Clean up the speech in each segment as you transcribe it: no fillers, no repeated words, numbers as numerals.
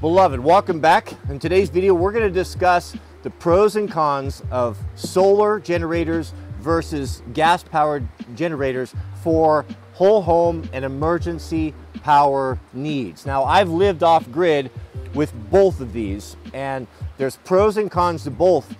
Beloved, welcome back. In today's video, we're going to discuss the pros and cons of solar generators versus gas-powered generators for whole home and emergency power needs. Now, I've lived off-grid with both of these, and there's pros and cons to both.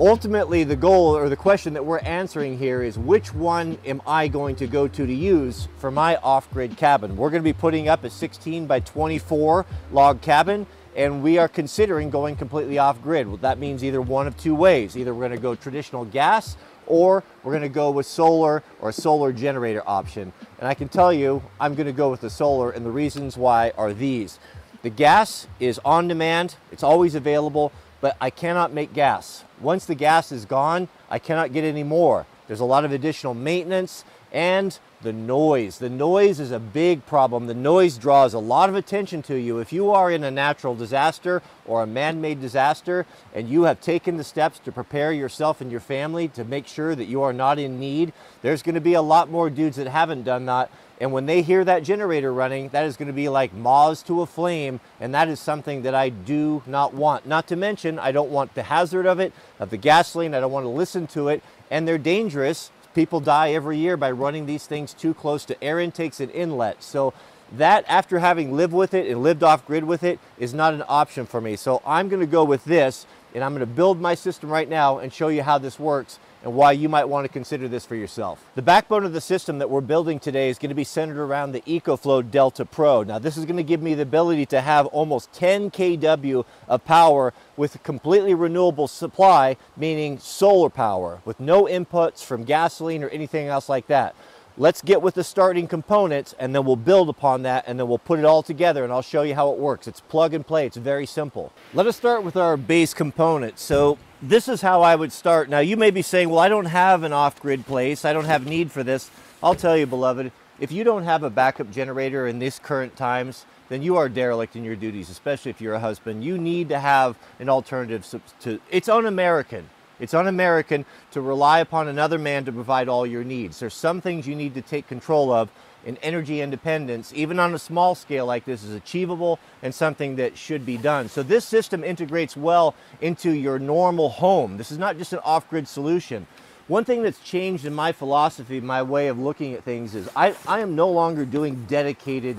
Ultimately, the goal or the question that we're answering here is which one am I going to go to use for my off-grid cabin? We're going to be putting up a 16 by 24 log cabin, and we are considering going completely off-grid. Well, that means either one of two ways. Either we're going to go traditional gas, or we're going to go with solar or a solar generator option. And I can tell you, I'm going to go with the solar, and the reasons why are these. The gas is on demand. It's always available. But I cannot make gas. Once the gas is gone, I cannot get any more. There's a lot of additional maintenance and the noise. The noise is a big problem. The noise draws a lot of attention to you. If you are in a natural disaster or a man-made disaster and you have taken the steps to prepare yourself and your family to make sure that you are not in need, there's gonna be a lot more dudes that haven't done that. And when they hear that generator running, that is going to be like moths to a flame, and that is something that I do not want. Not to mention, I don't want the hazard of it, of the gasoline. I don't want to listen to it, and they're dangerous. People die every year by running these things too close to air intakes and inlets. So that, after having lived with it and lived off-grid with it, is not an option for me. So I'm going to go with this, and I'm going to build my system right now and show you how this works and why you might want to consider this for yourself. The backbone of the system that we're building today is going to be centered around the EcoFlow Delta Pro. Now, this is going to give me the ability to have almost 10 kW of power with a completely renewable supply, meaning solar power, with no inputs from gasoline or anything else like that. Let's get with the starting components, and then we'll build upon that, and then we'll put it all together, and I'll show you how it works. It's plug and play. It's very simple. Let us start with our base components. So this is how I would start. Now, you may be saying, well, I don't have an off-grid place. I don't have need for this. I'll tell you, beloved, if you don't have a backup generator in these current times, then you are derelict in your duties, especially if you're a husband. You need to have an alternative to, it's un-American. It's un-American to rely upon another man to provide all your needs. There's some things you need to take control of, and energy independence, even on a small scale like this, is achievable and something that should be done. So this system integrates well into your normal home. This is not just an off-grid solution. One thing that's changed in my philosophy, my way of looking at things, is I am no longer doing dedicated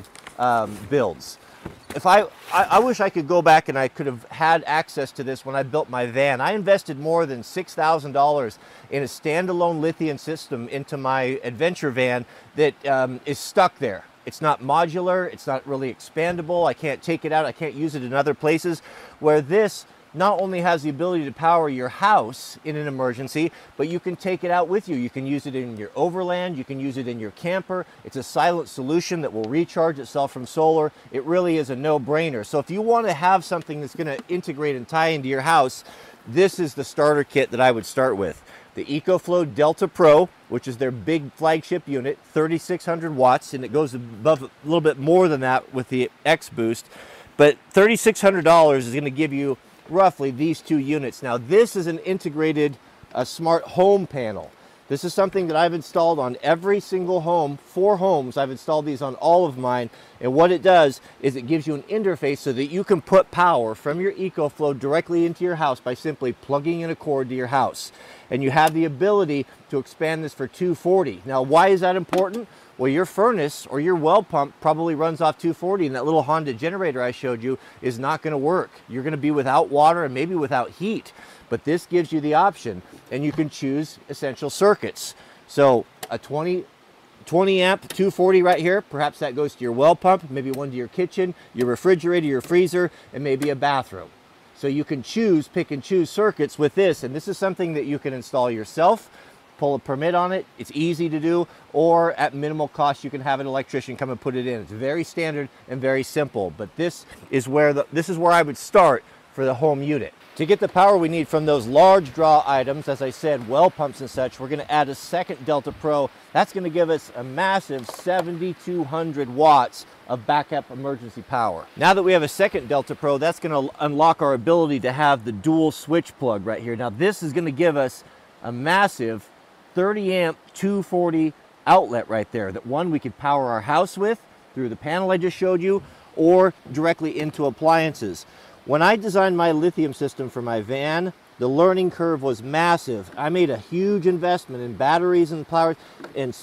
builds. If I wish I could go back and I could have had access to this when I built my van. I invested more than $6,000 in a standalone lithium system into my adventure van that is stuck there. It's not modular. It's not really expandable. I can't take it out. I can't use it in other places, where this not only has the ability to power your house in an emergency, but you can take it out with you. You can use it in your overland. You can use it in your camper. It's a silent solution that will recharge itself from solar. It really is a no-brainer. So if you want to have something that's going to integrate and tie into your house, this is the starter kit that I would start with. The EcoFlow Delta Pro, which is their big flagship unit, 3,600 watts, and it goes above a little bit more than that with the X-Boost. But $3,600 is going to give you roughly these two units. Now, this is an integrated smart home panel. This is something that I've installed on every single home, 4 homes. I've installed these on all of mine. And what it does is it gives you an interface so that you can put power from your EcoFlow directly into your house by simply plugging in a cord to your house. And you have the ability to expand this for 240. Now, why is that important? Well, your furnace or your well pump probably runs off 240, and that little Honda generator I showed you is not going to work. You're going to be without water and maybe without heat, but this gives you the option, and you can choose essential circuits. So a 20 amp 240 right here, perhaps that goes to your well pump, maybe one to your kitchen, your refrigerator, your freezer, and maybe a bathroom. So you can choose, pick and choose circuits with this, and this is something that you can install yourself. Pull a permit on it, it's easy to do, or at minimal cost, you can have an electrician come and put it in. It's very standard and very simple, but this is where I would start for the home unit. To get the power we need from those large draw items, as I said, well pumps and such, we're gonna add a second Delta Pro. That's gonna give us a massive 7,200 watts of backup emergency power. Now that we have a second Delta Pro, that's gonna unlock our ability to have the dual switch plug right here. Now, this is gonna give us a massive 30 amp 240 outlet right there, that one we could power our house with through the panel I just showed you, or directly into appliances. When I designed my lithium system for my van, the learning curve was massive. I made a huge investment in batteries and power and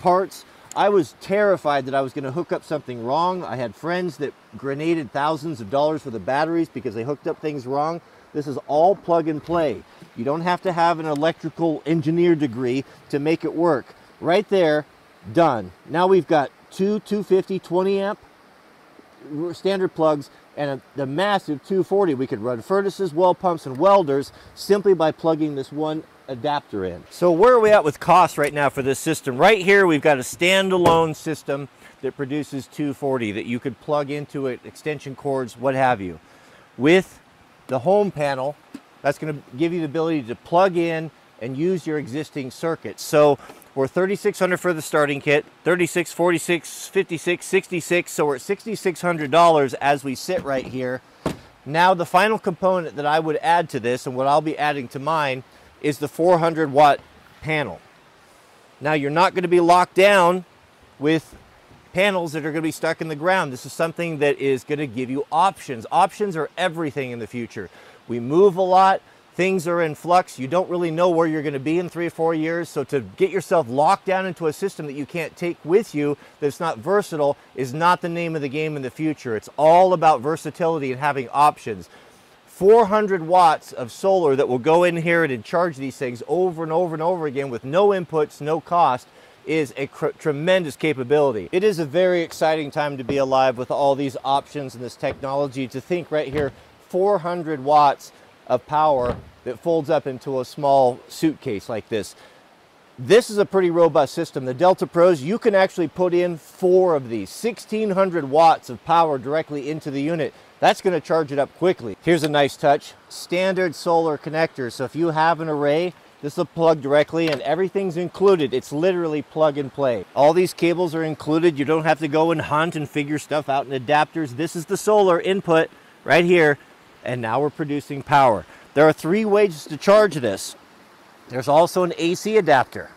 parts. I was terrified that I was going to hook up something wrong. I had friends that grenaded thousands of dollars for the batteries because they hooked up things wrong. This is all plug and play. You don't have to have an electrical engineer degree to make it work. Right there, done. Now we've got two 250 20 amp standard plugs and the massive 240. We could run furnaces, well pumps, and welders simply by plugging this one adapter in. So where are we at with costs right now for this system? Right here, we've got a standalone system that produces 240 that you could plug into it, extension cords, what have you. With the home panel, that's going to give you the ability to plug in and use your existing circuits. So we're $3,600 for the starting kit, $36, $46, $56, $66. So we're at $6,600 as we sit right here. Now the final component that I would add to this, and what I'll be adding to mine, is the 400 watt panel. Now you're not going to be locked down with panels that are going to be stuck in the ground. This is something that is going to give you options. Options are everything in the future. We move a lot. Things are in flux. You don't really know where you're going to be in 3 or 4 years. So to get yourself locked down into a system that you can't take with you, that's not versatile, is not the name of the game in the future. It's all about versatility and having options. 400 watts of solar that will go in here and charge these things over and over and over again with no inputs, no cost, is a tremendous capability. It is a very exciting time to be alive with all these options and this technology. To think right here, 400 watts of power that folds up into a small suitcase like this. This is a pretty robust system. The Delta Pros, you can actually put in 4 of these, 1,600 watts of power directly into the unit. That's going to charge it up quickly. Here's a nice touch, standard solar connectors. So if you have an array, this will plug directly and everything's included. It's literally plug and play. All these cables are included. You don't have to go and hunt and figure stuff out in adapters. This is the solar input right here. And now we're producing power. There are 3 ways to charge this. There's also an AC adapter.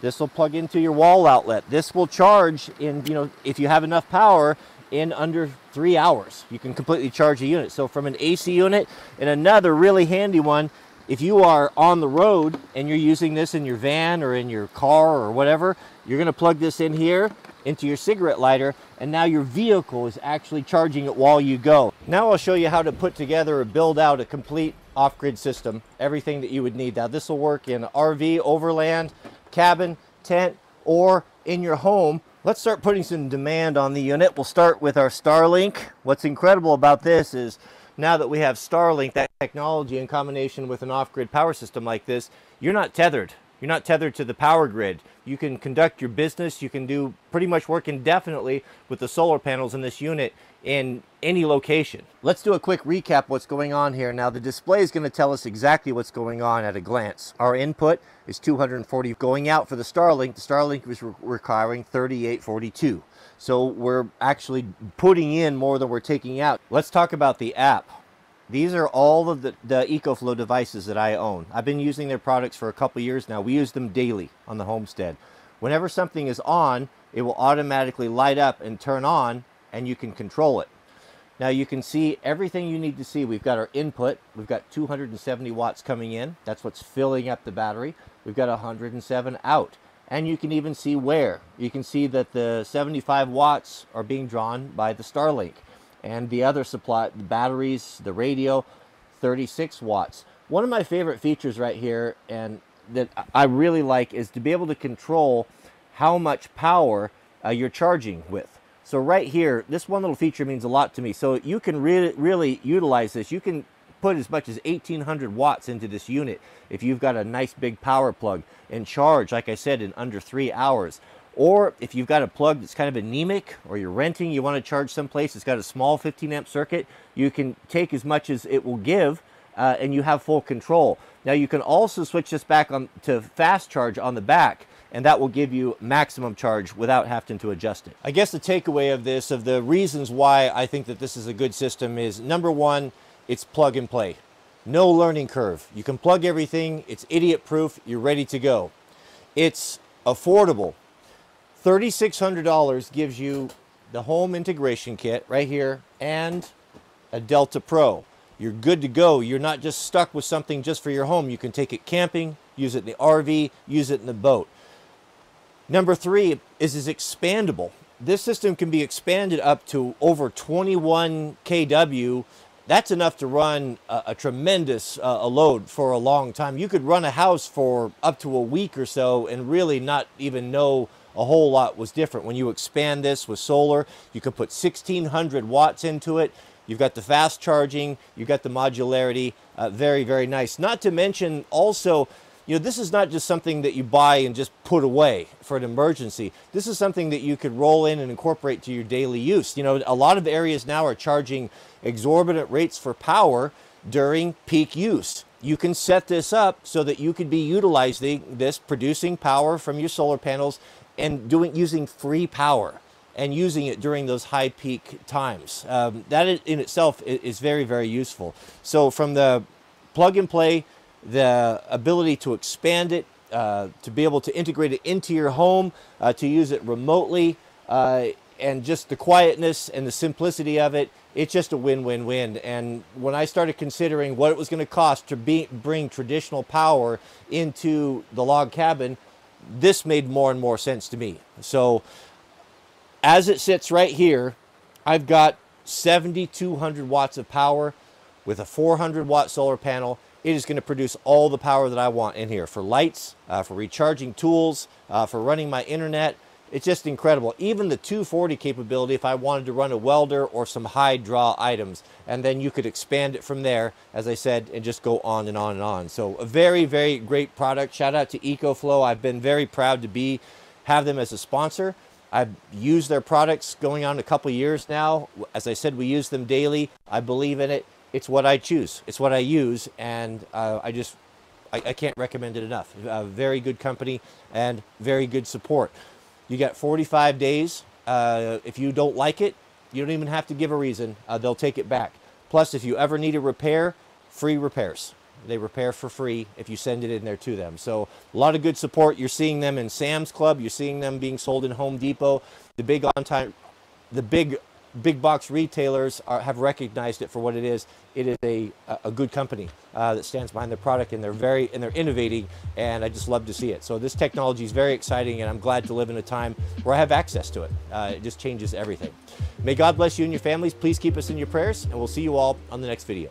This will plug into your wall outlet. This will charge in, if you have enough power, in under 3 hours. You can completely charge a unit. So from an AC unit, and another really handy one, if you are on the road and you're using this in your van or in your car or whatever, you're going to plug this in here into your cigarette lighter, and now your vehicle is actually charging it while you go. Now I'll show you how to put together or build out a complete off-grid system, everything that you would need. Now this will work in RV, overland, cabin, tent, or in your home. Let's start putting some demand on the unit. We'll start with our Starlink. What's incredible about this is now that we have Starlink, that technology in combination with an off-grid power system like this, you're not tethered. You're not tethered to the power grid. You can conduct your business. You can do pretty much work indefinitely with the solar panels in this unit in any location. Let's do a quick recap what's going on here. Now the display is going to tell us exactly what's going on at a glance. Our input is 240. Going out for the Starlink was requiring 3842. So we're actually putting in more than we're taking out. Let's talk about the app. These are all of the EcoFlow devices that I own. I've been using their products for a couple years now. We use them daily on the homestead. Whenever something is on, it will automatically light up and turn on, and you can control it. Now you can see everything you need to see. We've got our input. We've got 270 watts coming in. That's what's filling up the battery. We've got 107 out. And you can even see where. You can see that the 75 watts are being drawn by the Starlink. And the other supply, the batteries, the radio, 36 watts. One of my favorite features right here, and that I really like, is to be able to control how much power you're charging with. So right here, this one little feature means a lot to me. So you can really utilize this. You can put as much as 1,800 watts into this unit if you've got a nice big power plug, and charge, like I said, in under 3 hours. Or if you've got a plug that's kind of anemic, or you're renting, you want to charge someplace, it's got a small 15 amp circuit, you can take as much as it will give, and you have full control. Now you can also switch this back on to fast charge on the back, and that will give you maximum charge without having to adjust it. I guess the takeaway of this, of the reasons why I think that this is a good system, is number 1, it's plug and play. No learning curve. You can plug everything, it's idiot proof, you're ready to go. It's affordable. $3,600 gives you the home integration kit right here, and a Delta Pro. You're good to go. You're not just stuck with something just for your home. You can take it camping, use it in the RV, use it in the boat. Number three is expandable. This system can be expanded up to over 21 kW. That's enough to run a tremendous load for a long time. You could run a house for up to a week or so and really not even know a whole lot was different. When you expand this with solar, you could put 1,600 watts into it. You've got the fast charging, you've got the modularity, very, very nice. Not to mention also, you know, this is not just something that you buy and just put away for an emergency. This is something that you could roll in and incorporate to your daily use. You know, a lot of areas now are charging exorbitant rates for power during peak use. You can set this up so that you could be utilizing this, producing power from your solar panels and using free power and using it during those high peak times. That in itself is very, very useful. So from the plug and play, the ability to expand it, to be able to integrate it into your home, to use it remotely, and just the quietness and the simplicity of it, it's just a win-win-win. And when I started considering what it was going to cost to bring traditional power into the log cabin, this made more and more sense to me. So as it sits right here, I've got 7,200 watts of power with a 400 watt solar panel. It is going to produce all the power that I want in here for lights, for recharging tools, for running my internet. It's just incredible. Even the 240 capability if I wanted to run a welder or some high draw items. And then you could expand it from there, as I said, and just go on and on and on. So a very, very great product. Shout out to EcoFlow. I've been very proud to have them as a sponsor. I've used their products going on a couple years now. As I said, we use them daily. I believe in it. It's what I choose. It's what I use, and I can't recommend it enough. A very good company and very good support. You got 45 days. If you don't like it, you don't even have to give a reason. They'll take it back. Plus, if you ever need a repair, free repairs. They repair for free if you send it in there to them. So a lot of good support. You're seeing them in Sam's Club. You're seeing them being sold in Home Depot. The big on-time, the big box retailers have recognized it for what it is. It is a good company that stands behind their product, and they're innovating, and I just love to see it. So this technology is very exciting, and I'm glad to live in a time where I have access to it. It just changes everything. May God bless you and your families. Please keep us in your prayers, and we'll see you all on the next video.